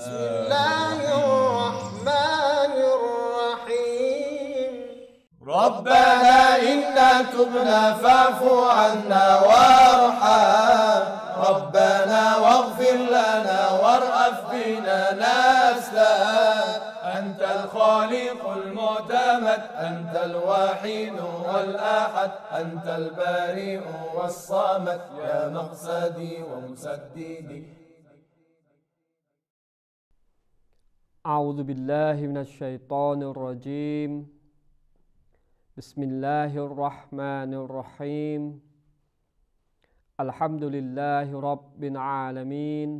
بسم الله الرحمن الرحيم ربنا إنا تبنا فاعف عنا وارحم ربنا واغفر لنا وارأف بنا ناسلا أنت الخالق المعتمد أنت الوحيد والأحد أنت البارئ والصمد يا مقصدي ومسددي أعوذ بالله من الشيطان الرجيم بسم الله الرحمن الرحيم الحمد لله رب العالمين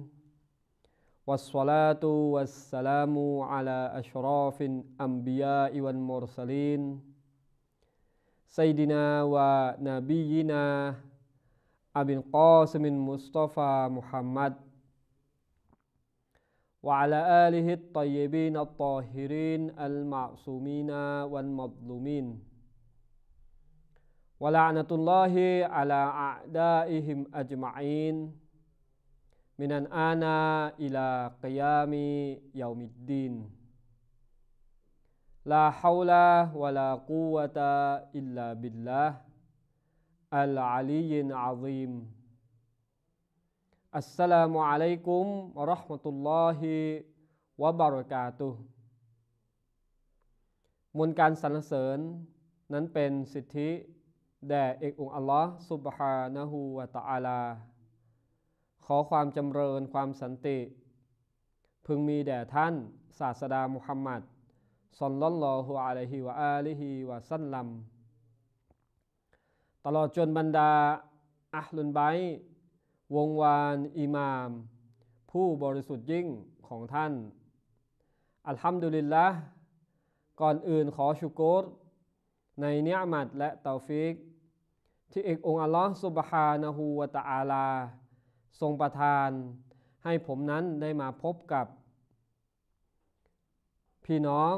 والصلاة والسلام على أشراف الأنبياء والمرسلين سيدنا ونبينا أبي القاسم المصطفى محمد وعلى آله الطيبين الطاهرين المعصومين والمظلومين ولعنة الله على أعدائهم أجمعين من الآن إلى قيام يوم الدين لا حول ولا قوة إلا بالله العلي العظيم Assalamualaikum warahmatullahi wabarakatuh มวลการสรรเสริญนั้นเป็นสิทธิแด่เอกองค์อัลลอฮ์ซุบฮานะฮูวะตะอาลาขอความจำเริญความสันติพึงมีแด่ท่านศาสดามุฮัมมัดศ็อลลัลลอฮุอะลัยฮิวะอาลิฮิวะซัลลัมตลอดจนบรรดาอะห์ลุลบัยต์วงวานอิหม่ามผู้บริสุทธิ์ยิ่งของท่านอัลฮัมดุลิลละห์ก่อนอื่นขอชุกรในเนียมัตและเตาฟิกที่เอกองค์อัลลอฮ์ซุบฮานะฮูวะตะอาลาทรงประทานให้ผมนั้นได้มาพบกับพี่น้อง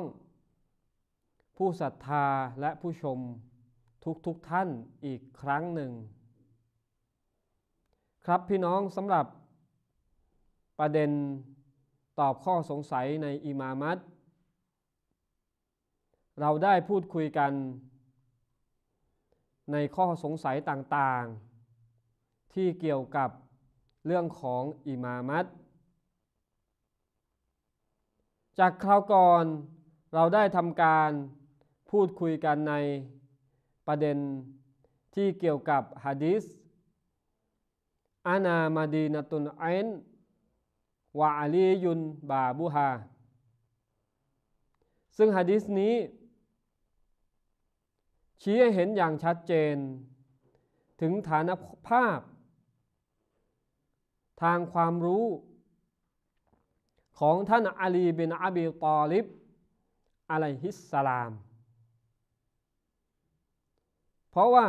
ผู้ศรัทธาและผู้ชมทุกท่านอีกครั้งหนึ่งครับพี่น้องสำหรับประเด็นตอบข้อสงสัยในอิมามะห์เราได้พูดคุยกันในข้อสงสัยต่างๆที่เกี่ยวกับเรื่องของอิมามะห์จากคราวก่อนเราได้ทำการพูดคุยกันในประเด็นที่เกี่ยวกับหะดีษอานามาดีนตุนไอนวะอาลียุนบาบุฮาซึ่งหะดีษนี้ชี้ให้เห็นอย่างชัดเจนถึงฐานภาพทางความรู้ของท่านอาลีบินอบีฏอลิบอะลัยฮิสสลามเพราะว่า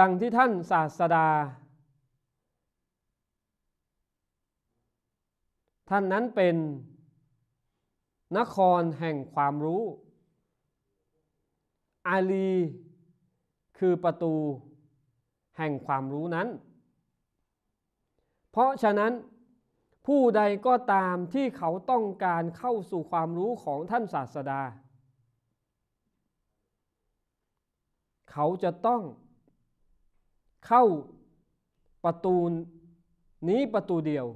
ดังที่ท่านศาสดาท่านนั้นเป็นนครแห่งความรู้อาลีคือประตูแห่งความรู้นั้นเพราะฉะนั้นผู้ใดก็ตามที่เขาต้องการเข้าสู่ความรู้ของท่านศาสดาเขาจะต้องเข้าประตูนี้ประตูเดียว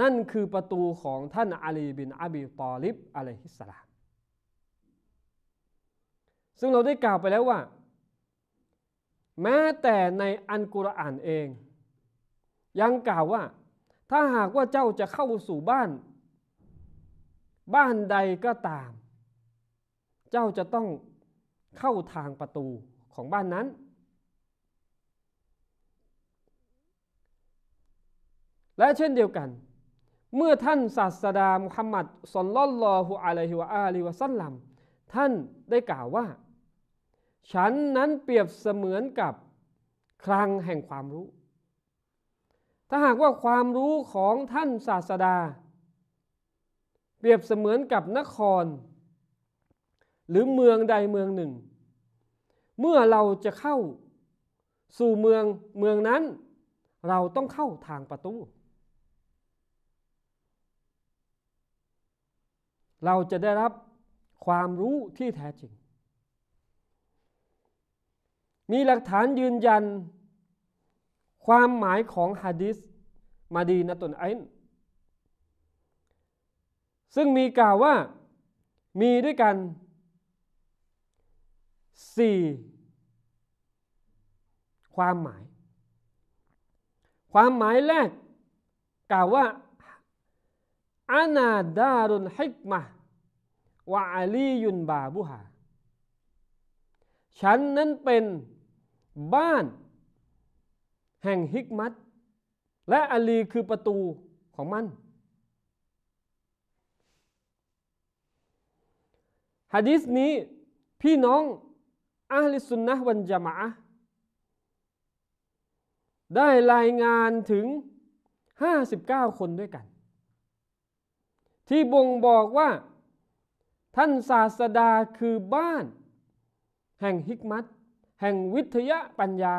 นั่นคือประตูของท่านอาลีบินอบีฏอลิบอะลัยฮิสสลามซึ่งเราได้กล่าวไปแล้วว่าแม้แต่ในอัลกุรอานเองยังกล่าวว่าถ้าหากว่าเจ้าจะเข้าสู่บ้านใดก็ตามเจ้าจะต้องเข้าทางประตูของบ้านนั้นและเช่นเดียวกันเมื่อท่านศาสดามุฮัมมัดศ็อลลัลลอฮุอะลัยฮิวะอาลิฮิวะซัลลัมท่านได้กล่าวว่าฉันนั้นเปรียบเสมือนกับคลังแห่งความรู้ถ้าหากว่าความรู้ของท่านศาสดาเปรียบเสมือนกับนครหรือเมืองใดเมืองหนึ่งเมื่อเราจะเข้าสู่เมืองนั้นเราต้องเข้าทางประตู เราจะได้รับความรู้ที่แท้จริงมีหลักฐานยืนยันความหมายของหะดีษมาดีนะตุลอิลม์ซึ่งมีกล่าวว่ามีด้วยกัน4ความหมายแรกกล่าวว่าอานาดารุนฮิกมะวะอาลียุนบาบุฮาฉันนั้นเป็นบ้านแห่งฮิกมัตและอาลีคือประตูของมันหะดีษนี้พี่น้องอะห์ลิสซุนนะฮ์วัลญะมาอะฮ์ได้รายงานถึง59คนด้วยกันที่บ่งบอกว่าท่านศาสดาคือบ้านแห่งฮิกมัตแห่งวิทยาปัญญา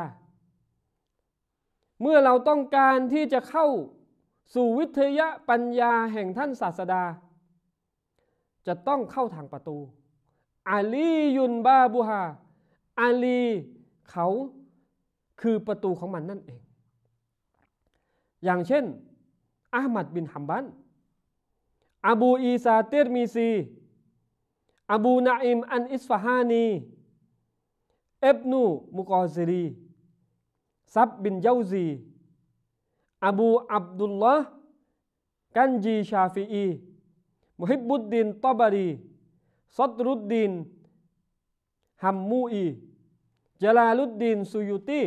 เมื่อเราต้องการที่จะเข้าสู่วิทยาปัญญาแห่งท่านศาสดาจะต้องเข้าทางประตูอาลียุนบาบูฮาอาลีเขาคือประตูของมันนั่นเองอย่างเช่นอะห์มัดบินฮัมบัลอบูอีซาเตอร์มีซีอบูนาอิมอันอิสฟาฮานีเอบนูมุกอซิรีซับบินเยาซีอบูอับดุลลอฮ์กันจีชาฟีอีมุฮิบบุดดินตอบารีซัดรุดดินฮัมมูอีจลาลุดดินซูยุตี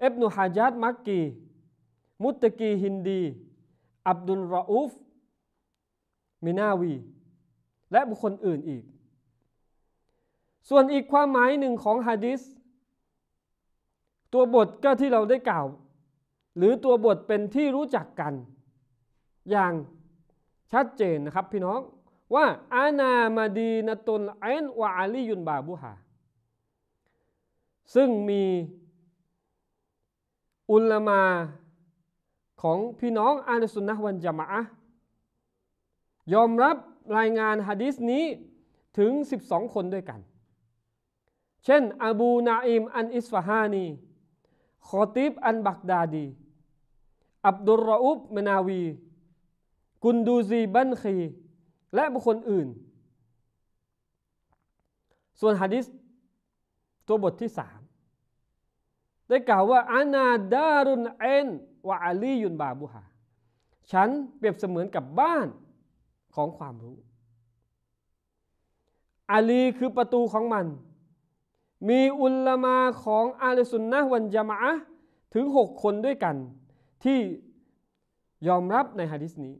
เอบนูฮาจัดมักกีมุตตะกีฮินดีอับดุลราอูฟมินาวีและบุคคลอื่นอีกส่วนอีกความหมายหนึ่งของหะดีษตัวบทก็ที่เราได้กล่าวหรือตัวบทเป็นที่รู้จักกันอย่างชัดเจนนะครับพี่น้องว่าอานามาดีนะตุลอิลม์วะอาลียุนบาบูฮาซึ่งมีอุลามะของพี่น้องอะห์ลุสซุนนะฮ์วัลญะมาอะฮ์ยอมรับรายงานหะดีษนี้ถึง12คนด้วยกันเช่นอบูนาอิมอันอิสฟาฮานีคอติบอันบักดาดีอับดุลราอูฟมนาวีกุนดูซีบันคีและบุคคลอื่นส่วนหะดีษตัวบทที่3ได้กล่าวว่าอานาดารุนเอนวะอาลียุนบาบูฮาฉันเปรียบเสมือนกับบ้านของความรู้อาลีคือประตูของมันมีอุลามะของอะห์ลุสซุนนะฮ์วัลญะมาอะฮ์ถึง6คนด้วยกันที่ยอมรับในหะดีษนี้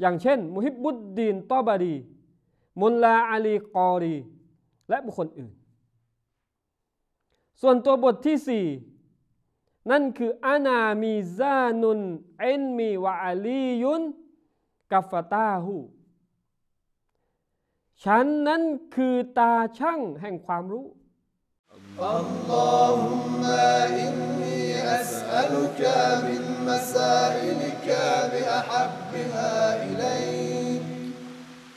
อย่างเช่นมุฮิบบุดดีนตอบารีมุลลาอาลีกอรีและบุคคลอื่นส่วนตัวบทที่4นั่นคืออานามีซานุนอิลมีวะอาลียุนกัฟตาหูฉันนั้นคือตาช่างแห่งความรู้อัลลอฮุมมาอินนีอัสอัลุกะมินมะซาอิลิกะบิอะฮับบิฮาอิลัย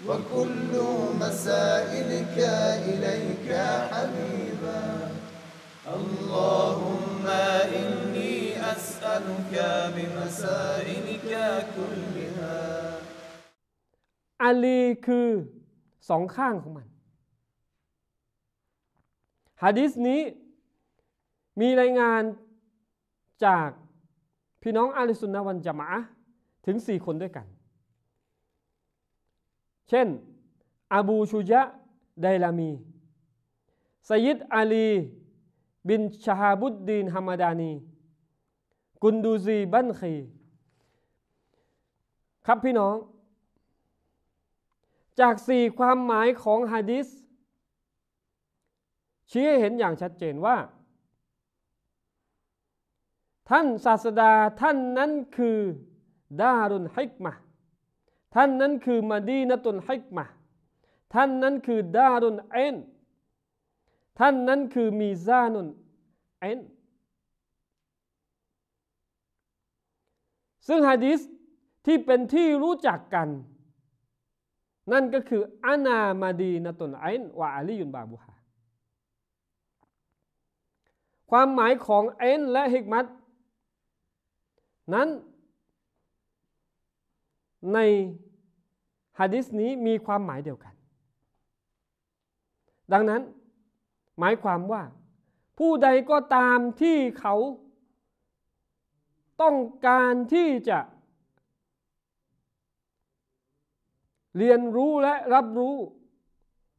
กวะคุลลุมะซาอิลิกะอิลัยกะฮะบีบะอัลลอฮุมมาอินนีอัสอัลุกะบิมะซาอิลิกะคุลลิฮาอาลีคือ2ข้างของมันหะดีษนี้มีรายงานจากพี่น้องอะห์ลุสซุนนะฮ์วัลญะมาอะฮ์ถึง4คนด้วยกันเช่นอบูชุยะไดลามีไซยิดอาลีบินชะฮาบุดดีนฮามาดานีกุนดูซีบันคีครับพี่น้องจาก4ความหมายของหะดีษชี้ให้เห็นอย่างชัดเจนว่าท่านศาสดาท่านนั้นคือดารุนฮิกมะท่านนั้นคือมะดีนะตุลฮิกมะท่านนั้นคือดารุนอิลม์ท่านนั้นคือมีซานุนอิลม์ซึ่งหะดีษที่เป็นที่รู้จักกัน นั่นก็คืออานามาดีนะตุนไอน์วะอาลียุนบาบูฮาความหมายของไอน์และฮิกมัตนั้นในหะดีษนี้มีความหมายเดียวกันดังนั้นหมายความว่าผู้ใดก็ตามที่เขาต้องการที่จะเรียนรู้และรับรู้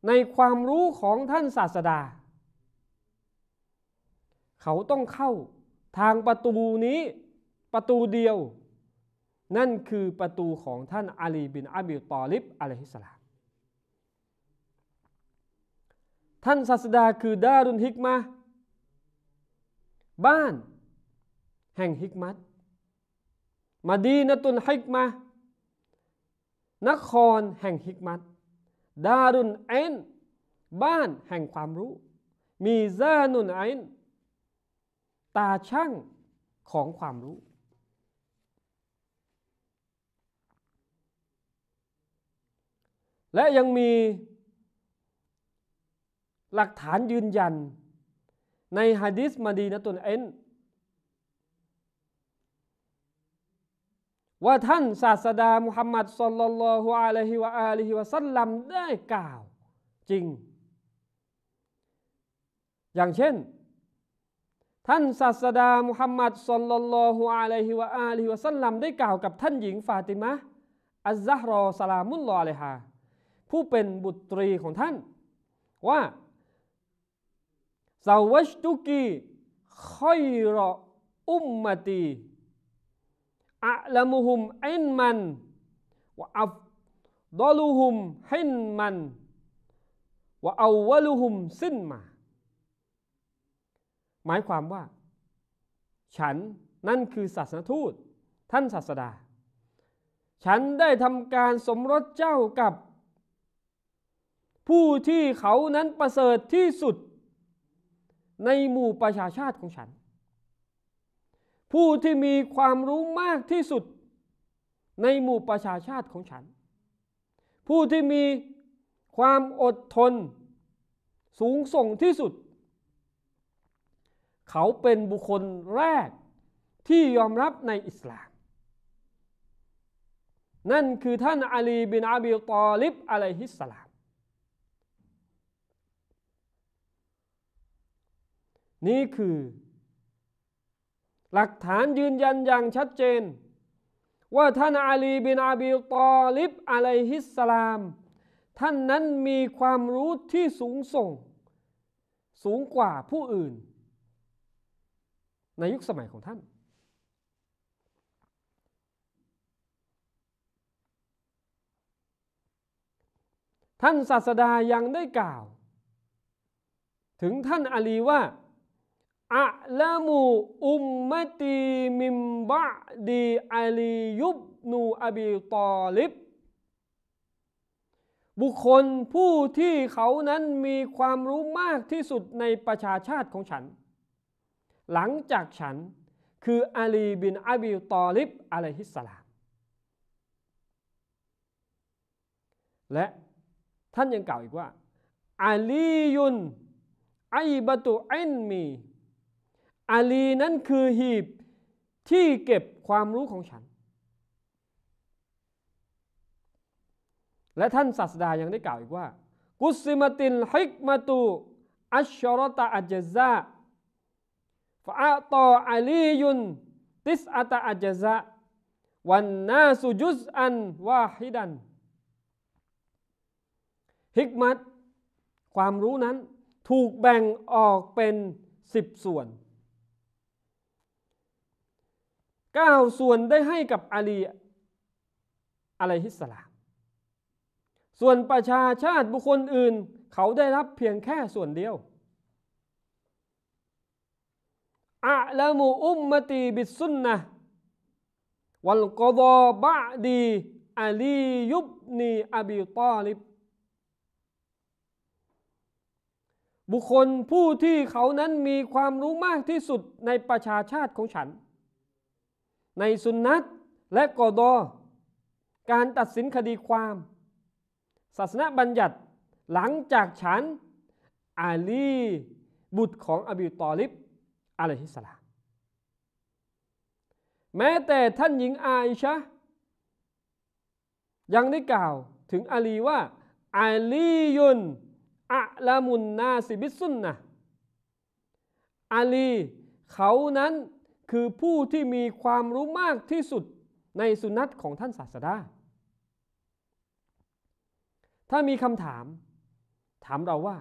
ในความรู้ของท่านศาสดาเขาต้องเข้าทางประตูนี้ประตูเดียวนั่นคือประตูของท่านอาลีบินอับดุลตอลิบอะลัยฮิสสลามท่านศาสดาคือดารุนฮิกมะห์บ้านแห่งฮิกมัตมะดีนะตุนฮิกมะห์นครแห่งฮิกมัตดารุนไอนบ้านแห่งความรู้มีซานุนไอนตาช่างของความรู้และยังมีหลักฐานยืนยันในหะดีษมะดีนะตุนไอนว่าท่านศาสดามุฮัมมัดศ็อลลัลลอฮุอะลัยฮิวะอาลิฮิวะซัลลัมได้กล่าวจริงอย่างเช่นท่านศาสดามุฮัมมัดศ็อลลัลลอฮุอะลัยฮิวะอาลิฮิวะซัลลัมได้กล่าวกับท่านหญิงฟาติมะห์อัซซะห์รอสลามุลลอฮุอะลัยฮาผู้เป็นบุตรีของท่านว่าซะวัจตุกีค็อยรออุมมะตีอัลลมุฮุมอินมันวะอัฟดอลุฮุมหินมันวะอัวลุฮุมซินมาหมายความว่าฉันนั่นคือศาสนทูตท่านศาสดาฉันได้ทำการสมรสเจ้ากับผู้ที่เขานั้นประเสริฐที่สุดในหมู่ประชาชาติของฉันผู้ที่มีความรู้มากที่สุดในหมู่ประชาชาติของฉันผู้ที่มีความอดทนสูงส่งที่สุดเขาเป็นบุคคลแรกที่ยอมรับในอิสลามนั่นคือท่านอาลีบินอับดุลตอลิบอะลัยฮิสสลามนี่คือหลักฐานยืนยันอย่างชัดเจนว่าท่านอาลีบินอับดุลตอลิบอะลัยฮิสสลามท่านนั้นมีความรู้ที่สูงส่งสูงกว่าผู้อื่นในยุคสมัยของท่านท่านศาสดายังได้กล่าวถึงท่านอาลีว่าอัลมูอุมมะตีมิมบะดีอาลียุบนูอับีตอลิบบุคคลผู้ที่เขานั้นมีความรู้มากที่สุดในประชาชาติของฉันหลังจากฉันคืออาลีบินอับดุลตอลิบอะลัยฮิสสลามและท่านยังกล่าวอีกว่าอาลียุนอัยบะตุอินมีอาลีนั้นคือหีบที่เก็บความรู้ของฉันและท่านศาสดายังได้กล่าวอีกว่ากุซิมะตินฮิกมะตุอัชรอตะอัจญะซาฟะอะตออาลียุนติสอะตะอัจญะซาวันนาสุจุซอันวาฮิดันฮิกมัตความรู้นั้นถูกแบ่งออกเป็น10ส่วน9ส่วนได้ให้กับอาลีอะลัยฮิสสลามส่วนประชาชาติบุคคลอื่นเขาได้รับเพียงแค่ส่วนเดียวอะละมูอุมมะตีบิสซุนนะห์วัลกอฎอบะดีอาลียุบนีอับีตอลิบบุคคลผู้ที่เขานั้นมีความรู้มากที่สุดในประชาชาติของฉันในสุนนะห์และกอฎอการตัดสินคดีความ ศาสนบัญญัติหลังจากฉันอาลีบุตรของอบีตอลิบอะลัยฮิสสลามแม้แต่ท่านหญิงอาอิชะห์ยังได้กล่าวถึงอาลีว่าอาลียุนอะลามุนนาซิบิสซุนนะห์อาลีเขานั้นคือผู้ที่มีความรู้มากที่สุดในสุนัตของท่านศาสดาถ้ามีคำถามถามเราว่า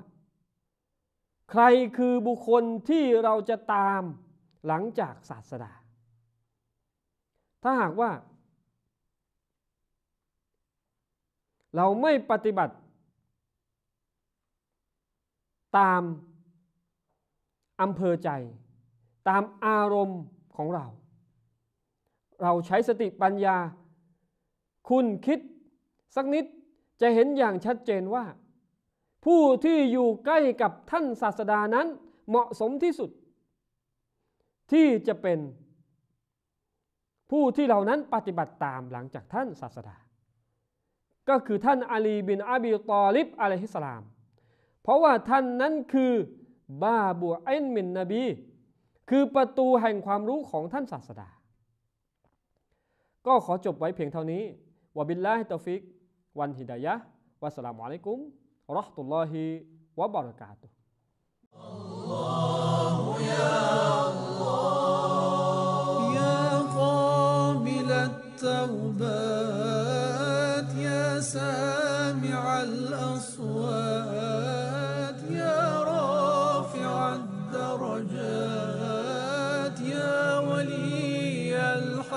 ใครคือบุคคลที่เราจะตามหลังจากศาสดาถ้าหากว่าเราไม่ปฏิบัติตามอำเภอใจตามอารมณ์ของเราใช้สติปัญญาคุณคิดสักนิดจะเห็นอย่างชัดเจนว่าผู้ที่อยู่ใกล้กับท่านศาสดานั้นเหมาะสมที่สุดที่จะเป็นผู้ที่เรานั้นปฏิบัติตามหลังจากท่านศาสดาก็คือท่านอาลีบินอบีตอลิบอะลัยฮิสสลามเพราะว่าท่านนั้นคือบาบูอินมินนบีคือประตูแห่งความรู้ของท่านศาสดาก็ขอจบไว้เพียงเท่านี้วะบิลลาฮิตอฟิกวันฮิดายะห์วัสสลามุอะลัยกุมวะเราะห์มะตุลลอฮิวะบะเราะกาต